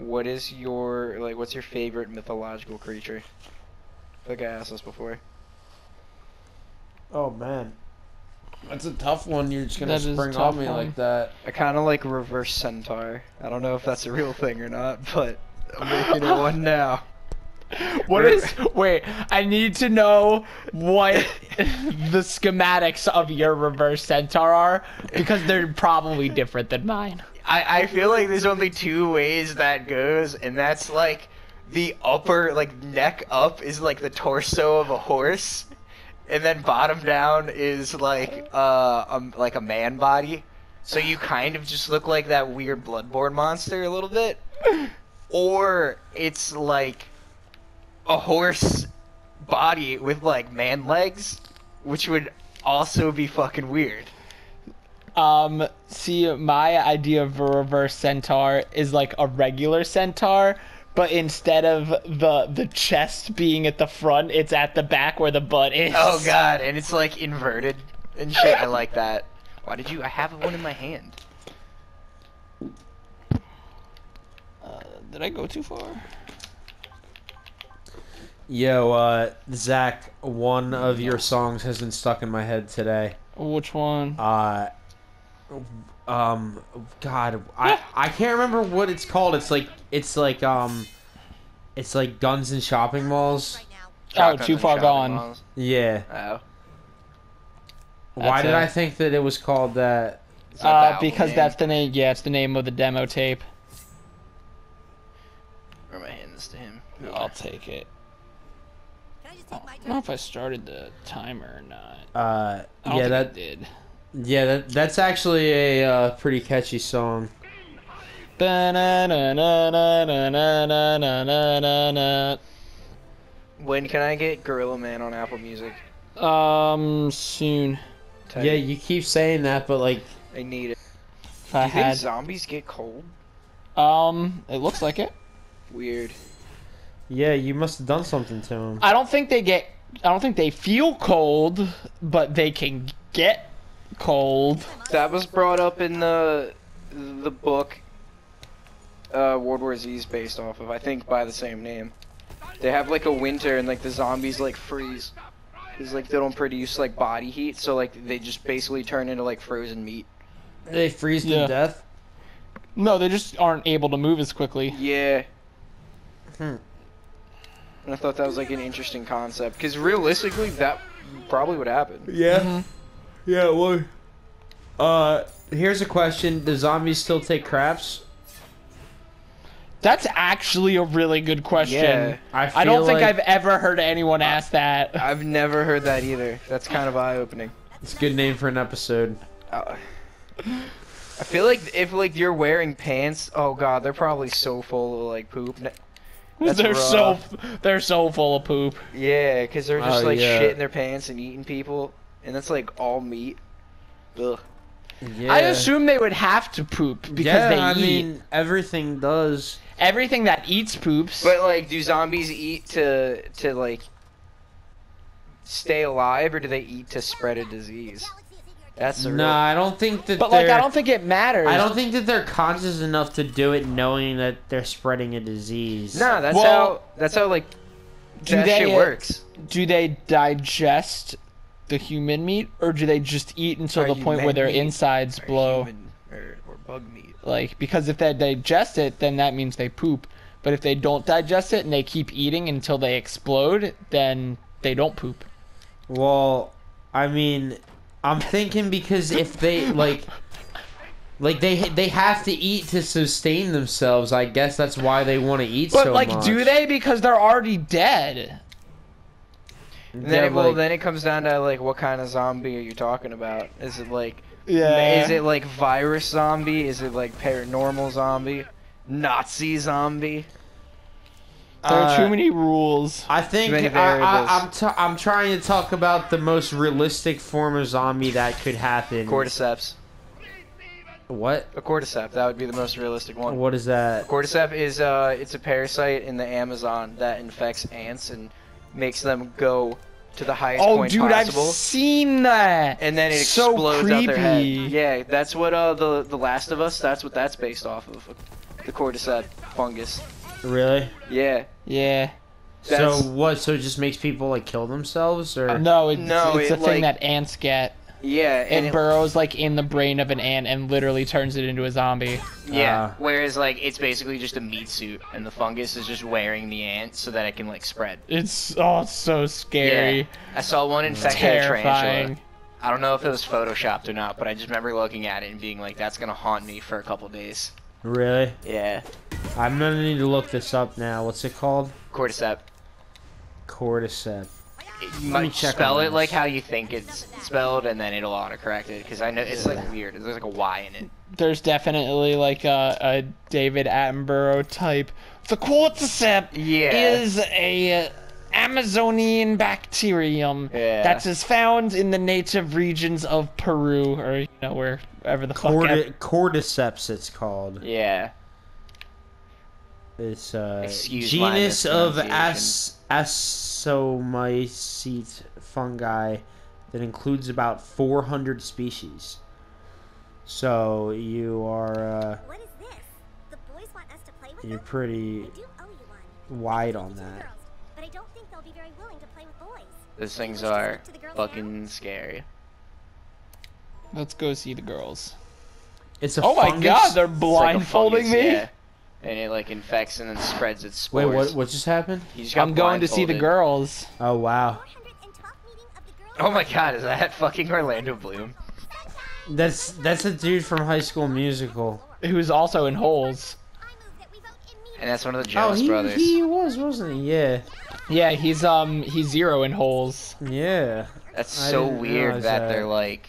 What is your, like, what's your favorite mythological creature? I think I asked this before. Oh, man. That's a tough one. You're just going to spring on me like that. I kind of like reverse centaur. I don't know if that's a real thing or not, but I'm making one now. What is... Wait, I need to know what the schematics of your reverse centaur are, because they're probably different than mine. I feel like there's only two ways that goes, and that's like the upper, like neck up is like the torso of a horse, and then bottom down is like a man body. So you kind of just look like that weird Bloodborne monster a little bit. Or it's like a horse body with like man legs, which would also be fucking weird. See, my idea of a reverse centaur is like a regular centaur, but instead of the chest being at the front, it's at the back where the butt is. Oh god, and it's like inverted and shit. I like that. Why did you? I have one in my hand. Did I go too far? Yo, Zach, one of your songs has been stuck in my head today. Which one? God, I can't remember what it's called. It's like guns and shopping malls. Oh, Too Far Gone. Malls. Yeah. Oh. Why did I think that it was called that? Because that's the name. Yeah, it's the name of the demo tape. Where am I handing this to him? I'll take it. Oh, I don't know if I started the timer or not. Yeah, that did. Yeah, that's actually a pretty catchy song. When can I get Gorilla Man on Apple Music? Soon. Yeah, you keep saying that, but like I need it. If I had... Do you think zombies get cold? It looks like it. Weird. Yeah, you must have done something to them. I don't think they feel cold, but they can get cold. That was brought up in the book World War Z is based off of, I think by the same name. They have like a winter and like the zombies like freeze. Cause like they don't produce like body heat, so like they just basically turn into like frozen meat. They freeze to death? No, they just aren't able to move as quickly. Yeah. Hmm. And I thought that was like an interesting concept, because realistically, that probably would happen. Yeah. Mm-hmm. Yeah, well. Here's a question. Do zombies still take craps? That's actually a really good question. Yeah, I don't think I've ever heard anyone ask that. I've never heard that either. That's kind of eye-opening. It's a good name for an episode. I feel like if like you're wearing pants, oh god, they're probably so full of like poop. They're so full of poop. Yeah, because they're just like shitting their pants and eating people, and that's like all meat. Ugh. Yeah. I assume they would have to poop because they eat. I mean, everything does. Everything that eats poops. But like, do zombies eat to like stay alive, or do they eat to spread a disease? That's no, I don't think that. But like, I don't think it matters. I don't think that they're conscious enough to do it, knowing that they're spreading a disease. No, that's how. That's how like that shit works. Do they digest the human meat, or do they just eat until the point where their insides blow? Human, or bug meat. Like, because if they digest it, then that means they poop. But if they don't digest it and they keep eating until they explode, then they don't poop. Well, I mean. I'm thinking because if they like they have to eat to sustain themselves. I guess that's why they want to eat so much. But like, do they? Because they're already dead. And then then it comes down to like, what kind of zombie are you talking about? Is it like Is it like virus zombie? Is it like paranormal zombie? Nazi zombie? There are too many rules. I think I'm trying to talk about the most realistic form of zombie that could happen. Cordyceps. What? A cordyceps. That would be the most realistic one. What is that? Cordyceps is it's a parasite in the Amazon that infects ants and makes them go to the highest point possible. Oh, dude, I've seen that. And then it explodes out their head. Yeah, that's what the Last of Us. That's what that's based off of. The cordyceps. fungus. Really? Yeah. Yeah. That's... So what? So it just makes people like kill themselves, or no, it's a thing that ants get. Yeah, and it burrows like in the brain of an ant and literally turns it into a zombie. Yeah, whereas like it's basically just a meat suit, and the fungus is just wearing the ant so that it can like spread. It's so scary. Yeah. I saw one infected a tarantula. I don't know if it was photoshopped or not, but I just remember looking at it and being like, "That's gonna haunt me for a couple days." Really? Yeah. I'm gonna need to look this up now. What's it called? Cordyceps. Cordyceps. Let me check. Spell it like how you think it's spelled, and then it'll autocorrect it. Because I know it's like weird. There's like a Y in it. There's definitely like a David Attenborough type. The cordyceps is a Amazonian bacterium that is found in the native regions of Peru, or you know wherever the fuck. Cordyceps, it's called. Yeah. It's genus of Ascomycete fungi that includes about 400 species. So you are what is this? The boys want us to play with them? Pretty wide on that. Girls, but I don't think they'll be very willing to play with boys. Those things are fucking scary. Let's go see the girls. It's a fungus. My god, they're blindfolding me. Yeah. And it like infects and then spreads its spores. Wait, what just happened? I'm going to see the girls. Oh wow. Oh my god, is that fucking Orlando Bloom? That's a dude from High School Musical. Who's also in Holes. And that's one of the Jonas brothers. He was, wasn't he? Yeah. Yeah, he's Zero in Holes. Yeah. That's so weird that they're like,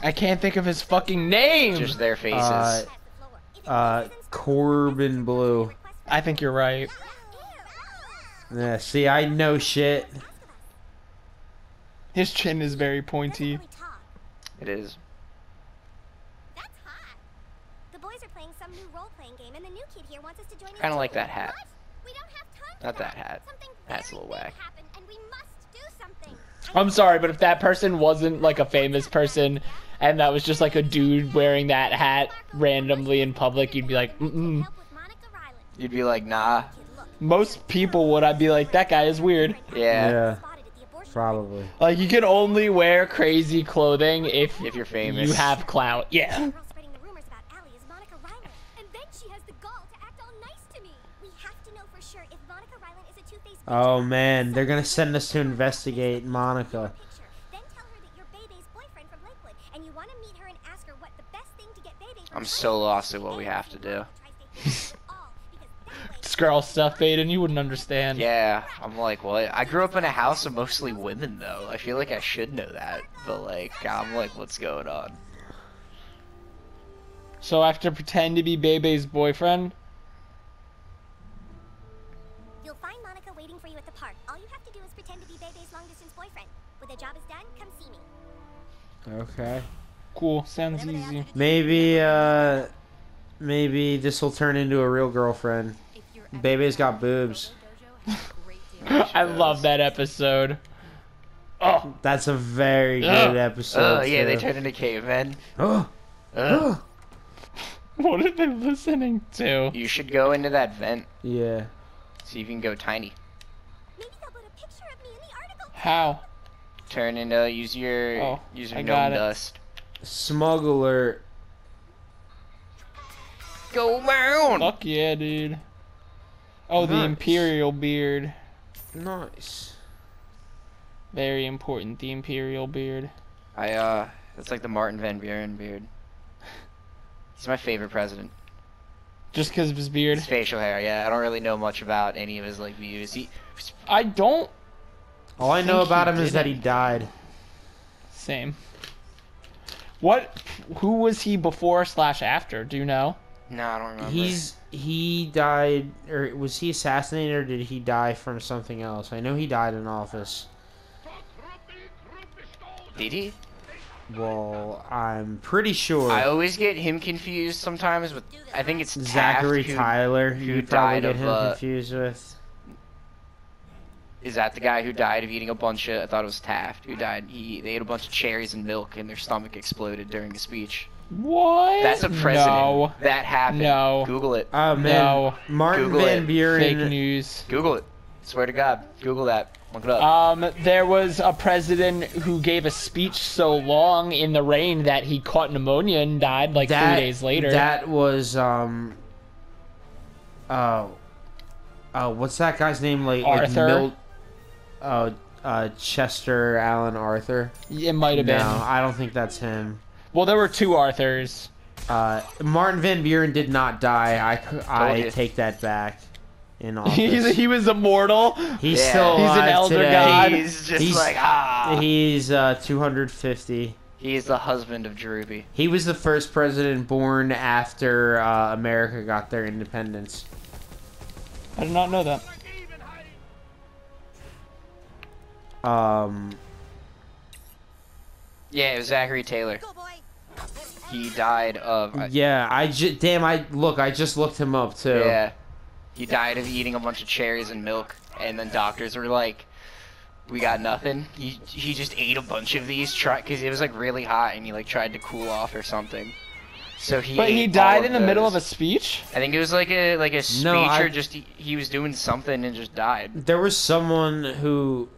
I can't think of his fucking name. Just their faces. Corbin Bleu. I think you're right. Yeah, see, I know shit. His chin is very pointy. It is. That's hot. The boys are playing some new role-playing game, and the new kid here wants us to join in. Kind of like that hat. We don't have time. Not that hat. That's a little whack. And we must do something. I'm sorry, but if that person wasn't like a famous person, and that was just like a dude wearing that hat randomly in public, you'd be like, mm-mm. You'd be like, nah. Most people would. I'd be like, that guy is weird. Yeah. Probably. Like, you can only wear crazy clothing if you're famous. You have clout. Yeah. Oh man, they're gonna send us to investigate Monica. I'm so lost at what we have to do. This girl stuff, Aiden, you wouldn't understand. Yeah, I'm like, what? I grew up in a house of mostly women, though. I feel like I should know that, but like, I'm like, what's going on? So I have to pretend to be Bebe's boyfriend? You'll find Monica waiting for you at the park. All you have to do is pretend to be Bebe's long-distance boyfriend. When the job is done, come see me. Okay. Cool. Sounds easy. Maybe this will turn into a real girlfriend. Baby's got boobs. I love that episode. Oh, that's a very good episode. Oh yeah, they turn into cavemen. Oh. What are they listening to? You should go into that vent. Yeah. See if you can go tiny. Maybe they'll put a picture of me in the article. How? Turn into use your gnome dust. Smuggler. Go down! Fuck yeah, dude. Oh, nice. The Imperial Beard. Nice. Very important, the Imperial Beard. It's like the Martin Van Buren beard. He's my favorite president. Just because of his beard? His facial hair, yeah. I don't really know much about any of his, like, views. I don't... All I know about him is that he died. Same. Who was he before / after? Do you know? No, I don't remember. He died, or was he assassinated, or did he die from something else? I know he died in office. Did he? Well, I'm pretty sure. I always get him confused sometimes with, I think it's Zachary Taylor, who died of confused with. Is that the guy who died of eating a bunch of... I thought it was Taft, who died... They ate a bunch of cherries and milk, and their stomach exploded during the speech. What? That's a president. No. That happened. No. Google it. Oh, man. No. Martin Van Buren. Fake news. Google it. Swear to God. Google that. Look it up. There was a president who gave a speech so long in the rain that he caught pneumonia and died like 3 days later. That was, what's that guy's name? Like Arthur? Like Chester Allen Arthur? It might have been. No, I don't think that's him. Well, there were two Arthurs. Martin Van Buren did not die. I take that back. In office. He was immortal. He's still alive. He's an elder today. God. He's just like, ah. He's 250. He's the husband of Jerubi. He was the first president born after America got their independence. I did not know that. Yeah, it was Zachary Taylor. He died of. Yeah, I just looked him up too. Yeah. He died of eating a bunch of cherries and milk, and then doctors were like, "We got nothing." He just ate a bunch of these, because it was like really hot, and he like tried to cool off or something. So he. But he died in the middle of a speech. I think it was like a speech or just he was doing something and just died. There was someone who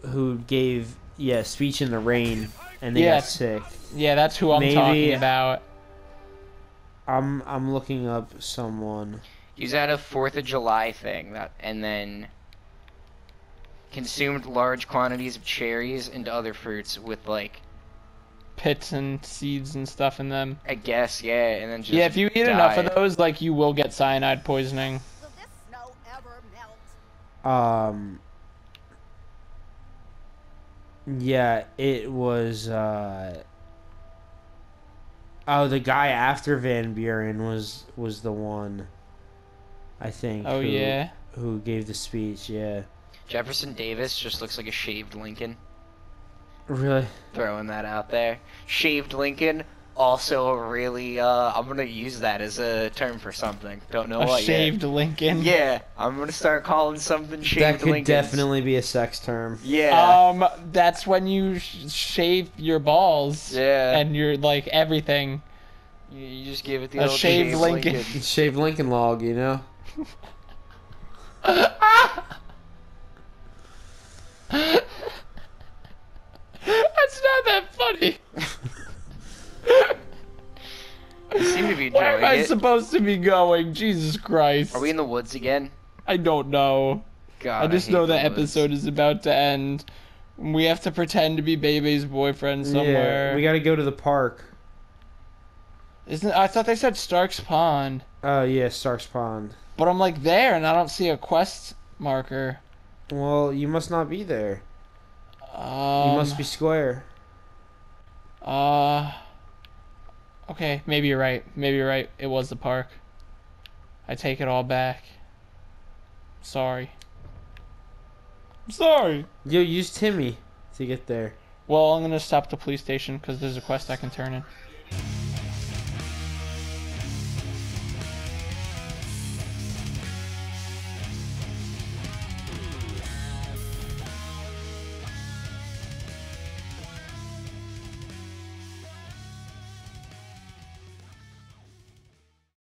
gave a speech in the rain, and they got sick. Yeah, that's who I'm talking about. I'm looking up someone. He's at a 4th of July thing, and then consumed large quantities of cherries and other fruits with, like... pits and seeds and stuff in them. I guess, yeah, and then just if you eat enough of those, like, you will get cyanide poisoning. Will this snow ever melt? Yeah, it was, Oh, the guy after Van Buren was the one... I think. Oh, yeah. Who gave the speech, yeah. Jefferson Davis just looks like a shaved Lincoln. Really? Throwing that out there. Shaved Lincoln, also a really, I'm going to use that as a term for something. Don't know what yet. Shaved Lincoln? Yeah. I'm going to start calling something shaved Lincoln. That could definitely be a sex term. Yeah. That's when you shave your balls. Yeah. And you're, like, everything. You just give it the old shaved Lincoln. Shaved Lincoln log, you know? That's not that funny. You seem to be enjoying it. Where am I supposed to be going? Jesus Christ. Are we in the woods again? I don't know. God, I just know that episode is about to end. We have to pretend to be Bebe's boyfriend somewhere. Yeah, we gotta go to the park. I thought they said Stark's Pond. Oh, yeah, Stark's Pond. But I'm like there, and I don't see a quest marker. Well, you must not be there. You must be square. Okay, maybe you're right. Maybe you're right. It was the park. I take it all back. Sorry. I'm sorry. Yo, use Timmy to get there. Well, I'm gonna stop at the police station because there's a quest I can turn in.